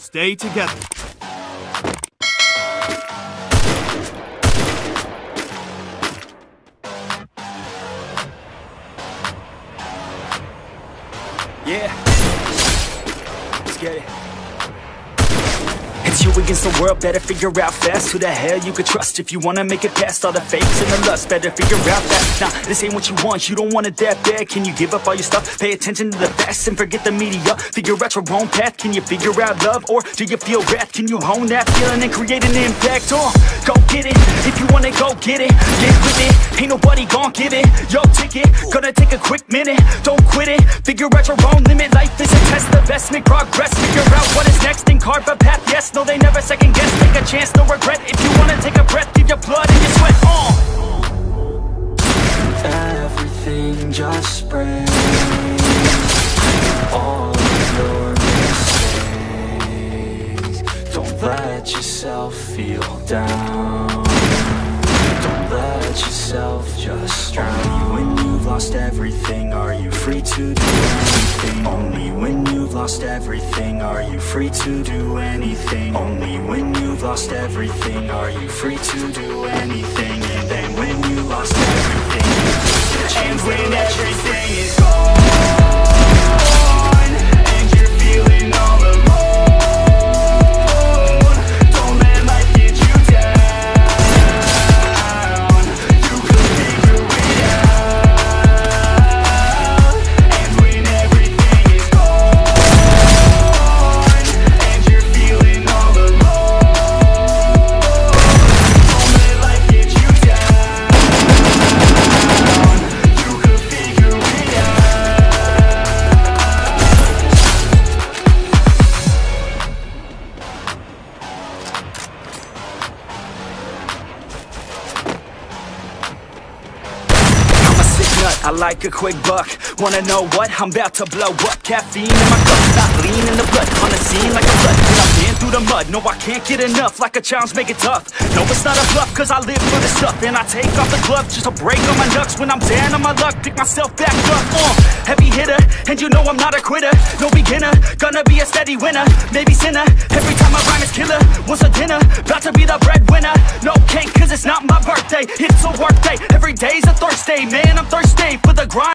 Stay together. Yeah. Let's get it. It's you against the world, better figure out fast who the hell you could trust if you wanna make it past all the fakes and the lust. Better figure out fast. Nah, this ain't what you want, you don't want it that bad. Can you give up all your stuff? Pay attention to the facts and forget the media. Figure out your own path. Can you figure out love, or do you feel wrath? Can you hone that feeling and create an impact? Go get it, if you wanna go get it. Get with it, ain't nobody gon' give it your ticket. Gonna take a quick minute, don't quit it. Figure out your own limit. Life is a test, the best make progress. Figure out what is next and carve a path. Yes, no, they never second guess. Take a chance, no regret. If you wanna take a breath, leave your blood and your sweat. Everything just brings all of your mistakes. Don't let yourself feel down. Don't let yourself just drown. Only when you've lost everything are you free to do anything. Only when you've lost everything are you free to do anything. Only when you've lost everything are you free to do anything. And then when you lost everything, and when everything is gone, and you're feeling all alone, I like a quick buck. Wanna know what? I'm about to blow up. Caffeine in my cup, not lean in the blood. On the scene like a flood, and I've been through the mud. No, I can't get enough, like a challenge, make it tough. No, it's not a bluff, cause I live for this stuff. And I take off the glove just to break on my knucks. When I'm down on my luck, pick myself back up. Heavy hitter, and you know I'm not a quitter. No beginner, gonna be a steady winner. Maybe sinner, every time I rhyme is killer. Once a dinner, about to be the breadwinner. No cake, cause it's not my birthday, it's a work day. Every day's a Thursday, man, I'm thirsty for the grind.